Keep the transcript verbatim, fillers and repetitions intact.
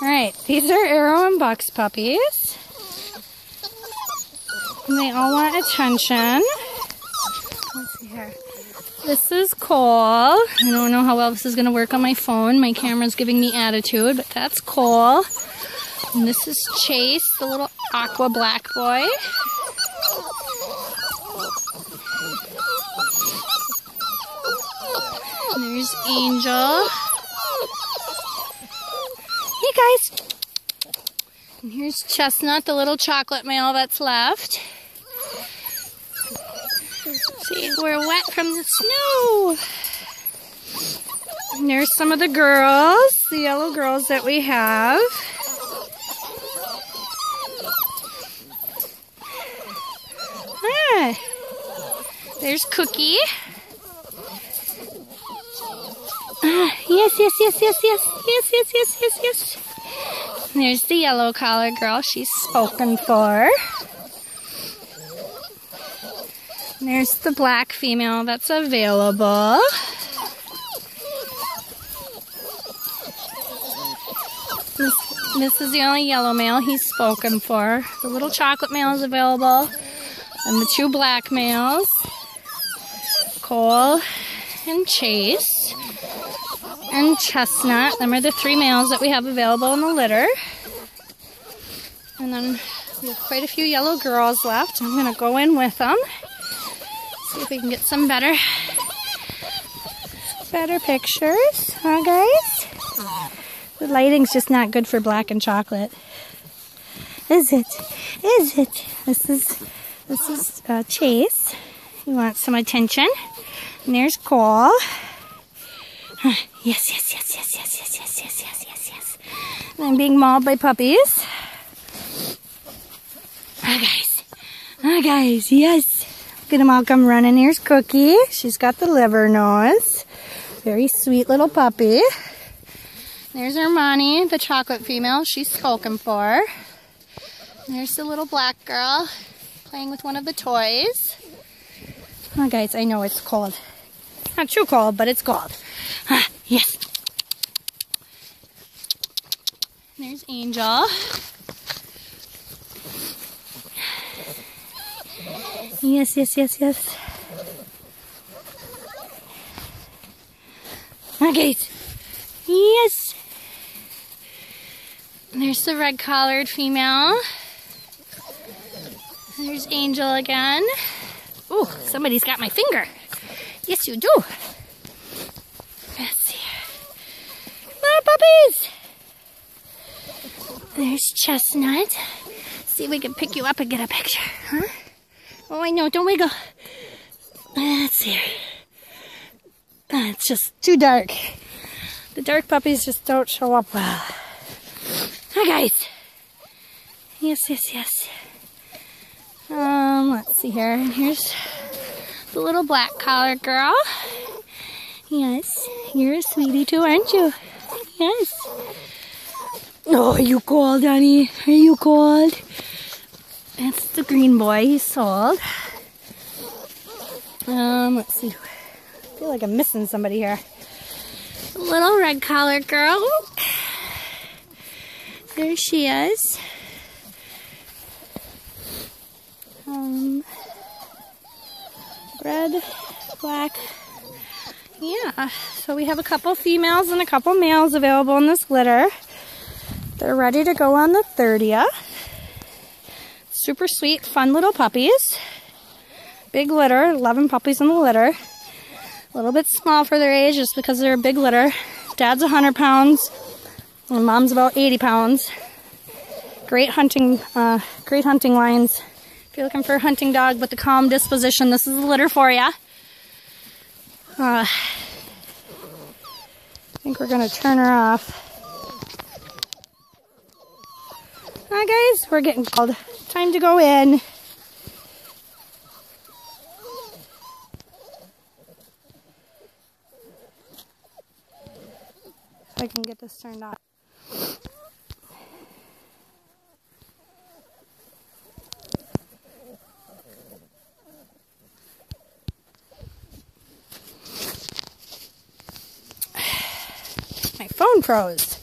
Alright, these are Aero Unboxed puppies. And they all want attention. Let's see here. This is Cole. I don't know how well this is going to work on my phone. My camera's giving me attitude, but that's Cole. And this is Chase, the little aqua black boy. And there's Angel. Hey guys. And here's Chestnut, the little chocolate male that's left. See, we're wet from the snow. And there's some of the girls, the yellow girls that we have. Ah, there's Cookie. Ah, yes, yes, yes, yes, yes, yes, yes, yes, yes, yes. And there's the yellow collar girl. She's spoken for. And there's the black female that's available. This, this is the only yellow male. He's spoken for. The little chocolate male is available. And the two black males, Cole and Chase and Chestnut. Them are the three males that we have available in the litter. And then we have quite a few yellow girls left. I'm going to go in with them. See if we can get some better, better pictures, huh guys? The lighting's just not good for black and chocolate. Is it? Is it? This is... This is uh, Chase. He wants some attention. And there's Cole. Huh. Yes, yes, yes, yes, yes, yes, yes, yes, yes, yes, yes. And I'm being mauled by puppies. Ah, oh, guys. Ah, oh, guys. Yes. Look at them all come running. Here's Cookie. She's got the liver nose. Very sweet little puppy. There's Armani, the chocolate female. She's spoken for. And there's the little black girl. Playing with one of the toys. Oh, guys, I know it's cold. It's not too cold, but it's cold. Ah, yes. And there's Angel. Yes, yes, yes, yes. Oh, guys. Yes. And there's the red-collared female. There's Angel again. Oh, somebody's got my finger. Yes, you do. Let's see. Come on, puppies. There's Chestnut. See if we can pick you up and get a picture, huh? Oh, I know. Don't wiggle. Let's see. Oh, it's just too dark. The dark puppies just don't show up well. Hi, guys. Yes, yes, yes. Um, let's see here. Here's the little black collar girl. Yes, you're a sweetie too, aren't you? Yes. Oh, are you cold, honey? Are you cold? That's the green boy. He's sold. Um, let's see. I feel like I'm missing somebody here. The little red collar girl. There she is. Um, red, black, yeah, so we have a couple females and a couple males available in this litter. They're ready to go on the thirtieth. Super sweet, fun little puppies. Big litter, eleven puppies in the litter. A little bit small for their age just because they're a big litter. Dad's one hundred pounds, and Mom's about eighty pounds. Great hunting, uh, great hunting lines. If you're looking for a hunting dog with the calm disposition, this is the litter for you. Uh, I think we're going to turn her off. Hi guys, we're getting cold. Time to go in. If I can get this turned off. Phone pros.